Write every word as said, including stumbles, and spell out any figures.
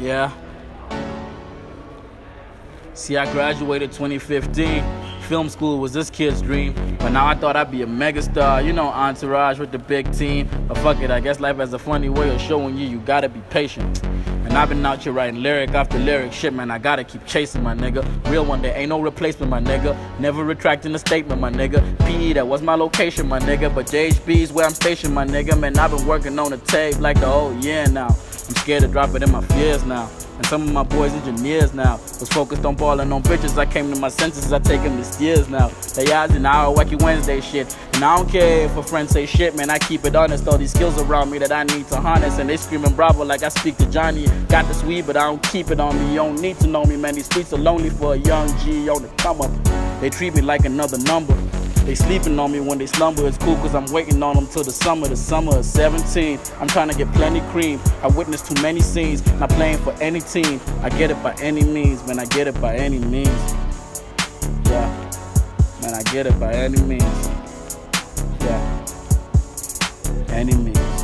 Yeah. See, I graduated twenty fifteen. Film school was this kid's dream, but now I thought I'd be a megastar. You know, entourage with the big team. But fuck it, I guess life has a funny way of showing you you gotta be patient. And I've been out here writing lyric after lyric. Shit, man, I gotta keep chasing, my nigga. Real one, there ain't no replacement, my nigga. Never retracting a statement, my nigga. P E, that was my location, my nigga. But J H B's where I'm stationed, my nigga. Man, I've been working on the tape like the whole year now. I'm scared to drop it in my fears now. And some of my boys engineers now. Was focused on balling on bitches. I came to my senses, I take them to steers now. They eyes in our wacky Wednesday shit. And I don't care if a friend say shit, man, I keep it honest. All these skills around me that I need to harness. And they screaming bravo like I speak to Johnny. Got this weed, but I don't keep it on me. You don't need to know me, man. These streets are lonely for a young G on the come up. They treat me like another number. They sleeping on me when they slumber. It's cool cause I'm waiting on them till the summer. The summer of seventeen. I'm trying to get plenty cream. I witnessed too many scenes. Not playing for any team. I get it by any means. Man, I get it by any means. Yeah. Man, I get it by any means. Yeah. Any means.